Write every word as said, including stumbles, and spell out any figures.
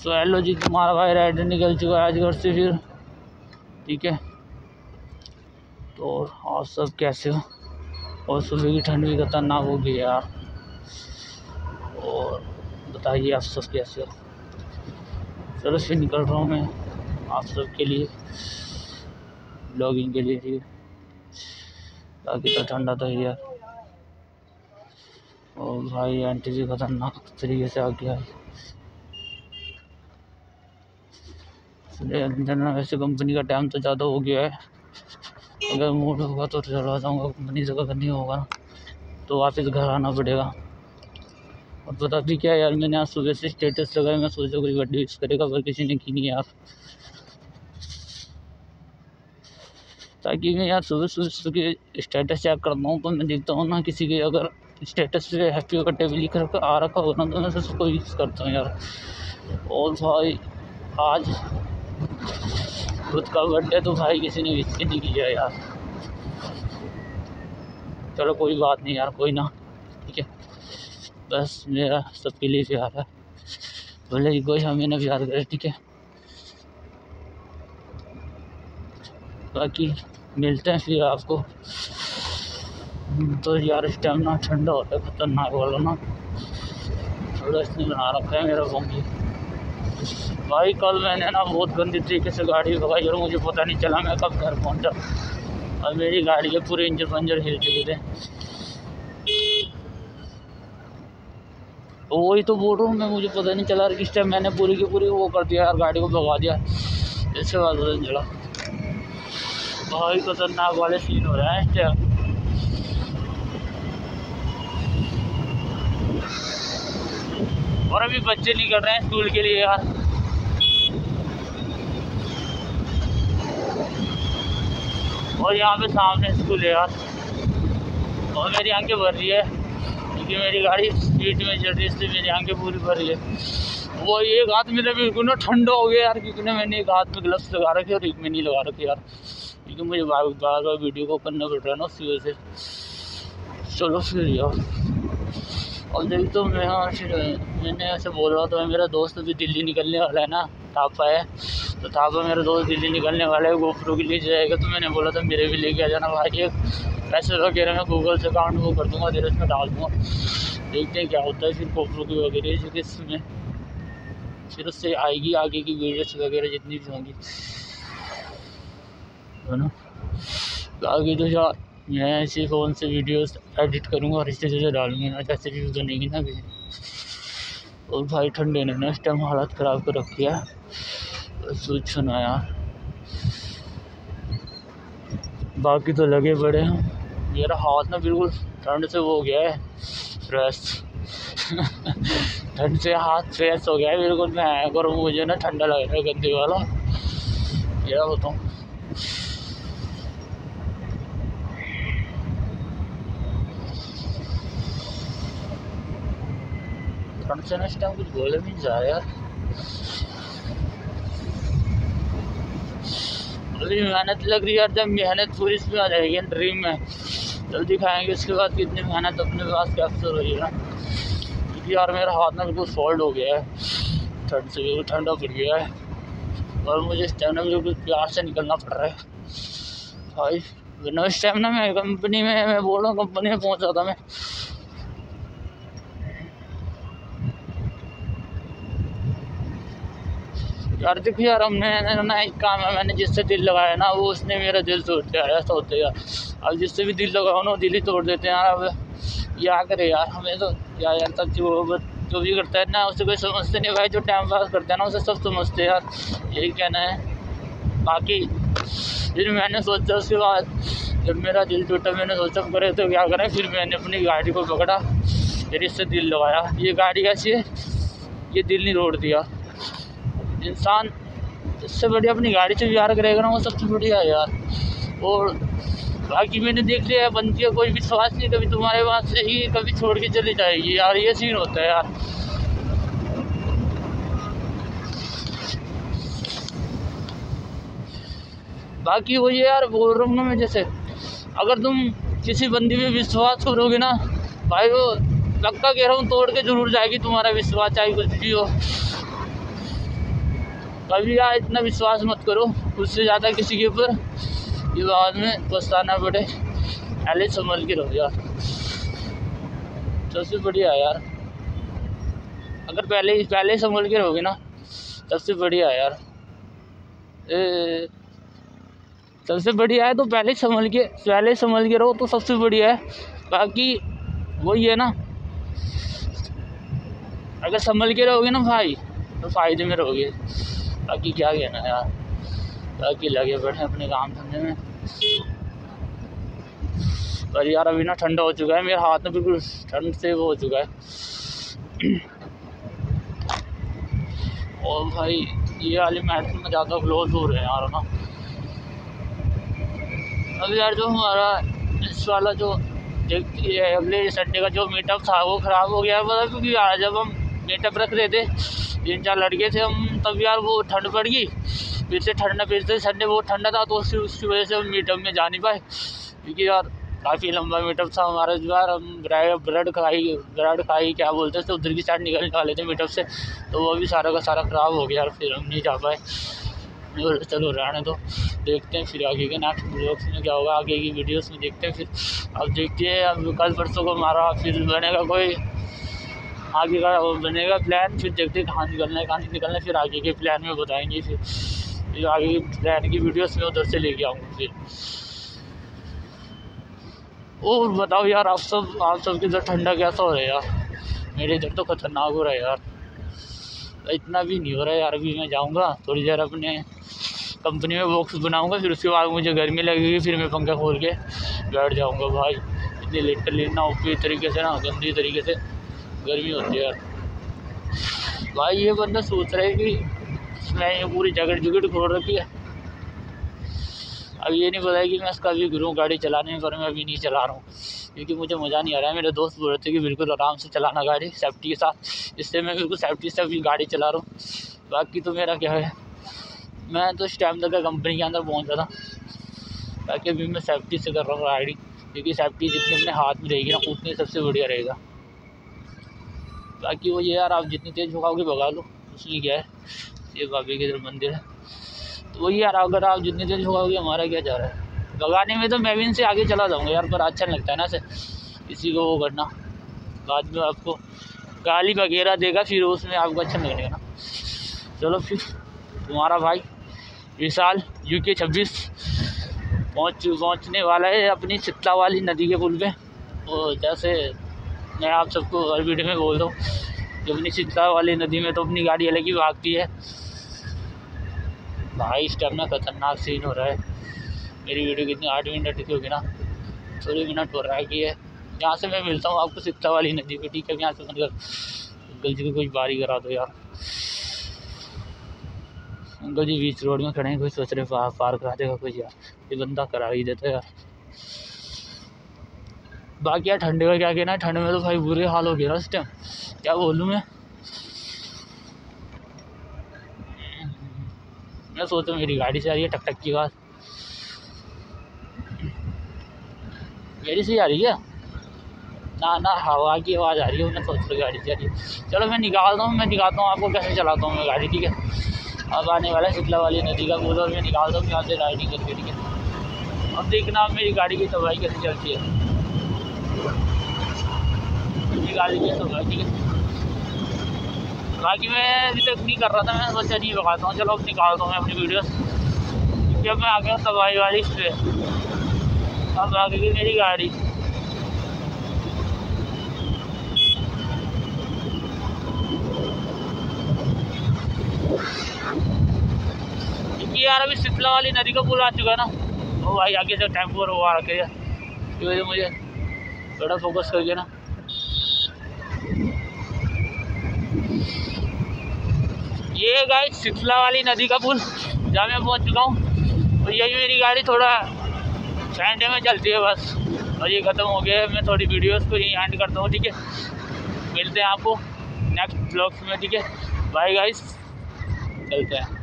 So hello जी, तुम्हारा भाई rider निकल चुका है आज घर से फिर। ठीक है, तो और सब कैसे हो? और सुबह की ठंड भी खतरनाक हो गई यार, और बताइए आप सब कैसे हो। चलो फिर निकल रहा हूँ मैं आप सब के लिए ब्लॉगिंग के लिए। ठीक, बाकी तो ठंडा तो है यार, और भाई आंटी जी खतरनाक तरीके से आ गया है। वैसे कंपनी का टाइम तो ज़्यादा हो गया है, अगर मूड होगा तो चला जाऊँगा, कंपनी जगह करनी होगा तो वापस घर आना पड़ेगा। और पता भी क्या यार, मैंने आज सुबह से स्टेटस लगाया, मैं सोचा कोई बर्थडे विश करेगा, पर किसी ने की नहीं यार। ताकि मैं यार सुबह सुबह स्टेटस चेक करता हूँ तो मैं देखता हूँ ना, किसी के अगर स्टेटस पे हैप्पी बर्थडे भी लिख रखा आ रखा होना तो मैं सबको यूज़ करता हूँ यार। और भाई आज खुद का बर्थडे तो भाई किसी ने विश नहीं किया यार। चलो कोई बात नहीं यार, कोई ना। ठीक है, बस मेरा सबके लिए प्यार है, भले ही कोई हमें ना प्यार करे। ठीक है, बाकी मिलते हैं फिर आपको। तो यार इस टाइम ना ठंडा होता है खतरनाक वाला ना, थोड़ा इसने बना रखा है मेरा बॉम्बी। भाई कल मैंने ना बहुत गंदी तरीके से गाड़ी भगाई और मुझे पता नहीं चला मैं कब घर पहुंचा, और मेरी गाड़ी के पूरे इंजन पंजर हिल चुके थे। वही तो बोल रहा हूँ मैं, मुझे पता नहीं चला किस टाइम मैंने पूरी की पूरी वो कर दिया यार, गाड़ी को भगा दिया। इसके बाद पता नहीं चला, भाई खतरनाक वाले सीन हो रहा है इस टाइम। और अभी बच्चे निकल रहे हैं स्कूल के लिए यार। और यहाँ पे सामने स्कूल है यार, और मेरी आंखें भर रही है क्योंकि मेरी गाड़ी स्पीड में चल रही है, इसलिए मेरी आंखें पूरी भर रही है। वो एक हाथ मेरा बिल्कुल ना ठंडा हो गया यार, क्योंकि ना मैंने एक हाथ में ग्लव्स लगा रखे और एक में नहीं लगा रखे यार, क्योंकि मुझे बार बार बार वीडियो को करना पड़ रहा है ना उस वजह से। चलो फिर यार, और देखिए तो मैं मैंने ऐसे बोल रहा था, मेरा दोस्त अभी दिल्ली निकलने वाला है ना, थापा है, तो थापा मेरा दोस्त दिल्ली निकलने वाला है, गोप्रो के लिए जाएगा। तो मैंने बोला था मेरे भी लेके आ जाना भाई, एक पैसे वगैरह मैं गूगल से अकाउंट वो कर दूँगा, तेरे उसमें डाल दूँगा, देखते हैं क्या होता है। फिर गोप्रो की वगैरह जो इसमें फिर उससे आएगी आगे की वीडियोज़ वगैरह जितनी भी होंगी, है ना। आगे तो यार मैं इसी फ़ोन से वीडियोस एडिट करूँगा और इसी से डालूंगा, जैसे भी बनेगी ना भी। और भाई ठंडे ने ना इस टाइम हालत ख़राब कर रखी है, सोच सुना यार। बाकी तो लगे बड़े हैं, मेरा हाथ ना बिल्कुल ठंड से वो हो गया है फ्रेश ठंड से हाथ फ्रेश हो गया है बिल्कुल। मैं और मुझे ना ठंडा लग रहा है गंदे वाला, क्या बताऊँ। से ना टाइम कुछ बोले भी नहीं जा रहा यार। अभी मेहनत लग रही है, जब मेहनत पूरी इसमें आ जाएगी ड्रीम में, जल्दी खाएंगे उसके बाद कितनी मेहनत अपने पास कैप्चर होगी ना। क्योंकि यार मेरा हाथ ना बिल्कुल सॉल्ट हो गया है, ठंड से बिल्कुल ठंडा पड़ गया है, और मुझे इस टाइम ना बिल्कुल प्यार से निकलना पड़ रहा है भाई। वरना इस टाइम ना मैं कंपनी में मैं बोल रहा हूँ कंपनी में पहुँच जाता मैं। यार देखो यार, हमने ना एक काम है, मैंने जिससे दिल लगाया ना वो उसने मेरा दिल तोड़ दिया, ऐसा होता है यार। अब जिससे भी दिल लगाओ ना दिल ही तोड़ देते हैं यार। अब क्या करे यार, हमें तो क्या यार, तब जो जो भी करता है ना उसे कोई समझते नहीं भाई, जो टाइम पास करता है ना उसे सब समझते हैं यार, यही कहना है। बाकी फिर मैंने सोचा, उसके बाद जब मेरा दिल टूटा मैंने सोचा करे तो क्या करें, फिर मैंने अपनी गाड़ी को पकड़ा, फिर इससे दिल लगाया। ये गाड़ी ऐसी है, ये दिल नहीं तोड़ दिया। इंसान इससे बढ़िया अपनी गाड़ी से प्यार करेगा ना, वो सबसे बढ़िया है यार। और बाकी मैंने देख लिया है, बनती है कोई भी विश्वास नहीं, कभी तुम्हारे पास से ही कभी छोड़ के चली जाएगी यार, ये सीन होता है यार। बाकी वो ये यार बोल रहा हूँ ना मैं, जैसे अगर तुम किसी बंदी पे विश्वास करोगे ना भाई, वो पक्का कह रहा हूँ तोड़ के जरूर जाएगी तुम्हारा विश्वास, चाहे कुछ भी हो। कभी यार इतना विश्वास मत करो उससे ज़्यादा किसी के ऊपर, ये बाद में पछताना पड़े। पहले संभल के रहो यार, सबसे बढ़िया यार। अगर पहले पहले संभल के रहोगे ना सबसे बढ़िया यार, ए, सबसे बढ़िया है। तो पहले संभल के पहले संभल के रहो तो सबसे बढ़िया है। बाकी वही है ना, अगर संभल के रहोगे ना भाई तो फ़ायदे में रहोगे। बाकी क्या कहना है यार, बाकी लगे बैठे अपने काम धंधे में। पर यार अभी ना ठंडा हो चुका है, मेरा हाथ में बिल्कुल ठंड से वो हो चुका है। और भाई ये वाली मैटर में ज़्यादा क्लोज हो रहे हैं यार ना। अब यार जो हमारा इस वाला जो अगले संडे का जो मीटअप था वो ख़राब हो गया पता, क्योंकि यार जब हम मीटअप रख रहे थे तीन चार लड़के थे हम, तब यार वो ठंड पड़ गई फिर से ठंडा फिर से संडे बहुत ठंडा था, तो उसकी उसकी वजह से हम मीटअप में जा नहीं पाए। क्योंकि यार काफ़ी लंबा मीटअप था हमारा इस बार। हम ब्रेड खाई ब्रेड खाई क्या बोलते हैं तो उधर की साइड निकलने वाले थे मीटअप से, तो वो भी सारा का सारा ख़राब हो गया यार, फिर हम नहीं जा पाए। चलो रहने दो, देखते हैं फिर आगे के नेक्स्ट ब्लॉग्स में क्या होगा, आगे की वीडियोस में देखते हैं। फिर अब देखते हैं, अब कल परसों को हमारा फिर बनेगा कोई आगे का बनेगा प्लान, फिर देखते हैं कहाँ निकलना है कहाँ नहीं निकलना है, फिर आगे के प्लान में बताएंगे। फिर फिर आगे के प्लान की वीडियोस में उधर से लेके आऊँगा फिर। और बताओ यार आप सब आप सब के इधर ठंडा कैसा हो रहा है यार? मेरे इधर तो ख़तरनाक हो रहा है यार, इतना भी नहीं हो रहा है यार। अभी मैं जाऊँगा थोड़ी देर अपने कंपनी में बॉक्स बनाऊँगा, फिर उसके बाद मुझे गर्मी लगेगी, फिर मैं पंखा खोल के बैठ जाऊँगा। भाई इतनी लिटरली ना ओपी तरीके से ना गंदी तरीके से गर्मी होती है यार। भाई ये बंदा सोच रहा है कि इसमें पूरी जैकेट जुकेट खोल रखी है। अब ये नहीं पता है कि मैं इसका भी गिरूँ गाड़ी चलाने में, पर मैं अभी नहीं चला रहा हूँ क्योंकि मुझे मज़ा नहीं आ रहा है। मेरे दोस्त बोल रहे थे कि बिल्कुल आराम से चलाना गाड़ी सेफ्टी के साथ, इससे मैं बिल्कुल सेफ्टी से भी गाड़ी चला रहा हूँ। बाकी तो मेरा क्या है, मैं तो इस टाइम तक कंपनी के अंदर पहुँच रहा था। बाकी अभी मैं सेफ्टी से कर रहा हूँ गाड़ी, क्योंकि सेफ्टी जितनी अपने हाथ में रहेगी ना उतनी सबसे बढ़िया रहेगा। बाकी वो ये यार आप जितनी तेज़ भगाओगे भगा लो, उसमें क्या है। ये बाबे के इधर मंदिर है, तो वही यार अगर आप जितनी तेज़ भगाओगे हमारा क्या जा रहा है। भगाने में तो मैं भी इनसे आगे चला जाऊँगा यार, पर अच्छा नहीं लगता है ना से किसी को वो करना, बाद में आपको गाली वगैरह देगा फिर उसमें आपको अच्छा नहीं लगेगा ना। चलो फिर तुम्हारा भाई विशाल यू के छब्बीस पहुँच पहुँचने वाला है अपनी सितला वाली नदी के पुल पर। और जैसे मैं आप सबको हर वीडियो में बोल दूँ कि अपनी सितला वाली नदी में तो अपनी गाड़ी अलग ही भागती है। भाई इस टाइम ना खतरनाक सीन हो रहा है। मेरी वीडियो कितनी आठ मिनट की होगी ना, सोलह मिनट हो रहा है कि है। यहाँ से मैं मिलता हूँ आपको सितला वाली नदी पे, ठीक है? यहाँ से मतलब अंकल जी को कुछ बारी करा दो यार। अंकल जी बीच रोड में खड़े हैं, कोई सोच रहे पार, पार करा देगा कुछ यार, ये बंदा करा ही देता है यार। बाकी यार ठंड का क्या कहना है, ठंड में तो भाई बुरे हाल हो गया ना इस टाइम, क्या बोलूँ मैं। मैं सोचता हूँ मेरी गाड़ी से आ रही है टक टक की आवाज़, मेरी से आ रही है ना ना हवा की आवाज़ आ रही है। मैं सोच रहा गाड़ी से आ रही है। चलो मैं निकालता हूँ मैं निकालता हूँ आपको कैसे चलाता हूँ मैं गाड़ी, ठीक है? अब आने वाला है सितला वाली नदी का पूल और मैं निकालता हूँ यहाँ से राइडिंग करके, ठीक है? अब देखना आप मेरी गाड़ी की सफाई कैसे चलती है, निकाल लिया सब ठीक है। बाकी मैं अभी तक नहीं कर रहा था, मैं सोचा नहीं भगाता हूँ। चलो अब निकालता हूँ मैं अपनी वीडियोस, क्योंकि अब मैं आ गया सवाई वाली इस पर। अब आ गई मेरी गाड़ी, क्योंकि यार अभी सितला वाली नदी का पुल आ चुका है ना। वो भाई आगे से टेम्पो वो आ रखे है, मुझे बड़ा फोकस करके ना ये गाइस सितला वाली नदी का पुल जहाँ मैं पहुँच चुका हूँ। और यही मेरी गाड़ी थोड़ा ठंडे में चलती है बस। और ये ख़त्म हो गया है, मैं थोड़ी वीडियोस को यहीं एंड करता हूँ, ठीक है? मिलते हैं आपको नेक्स्ट ब्लॉग्स में, ठीक है? बाय गाइस, चलते हैं।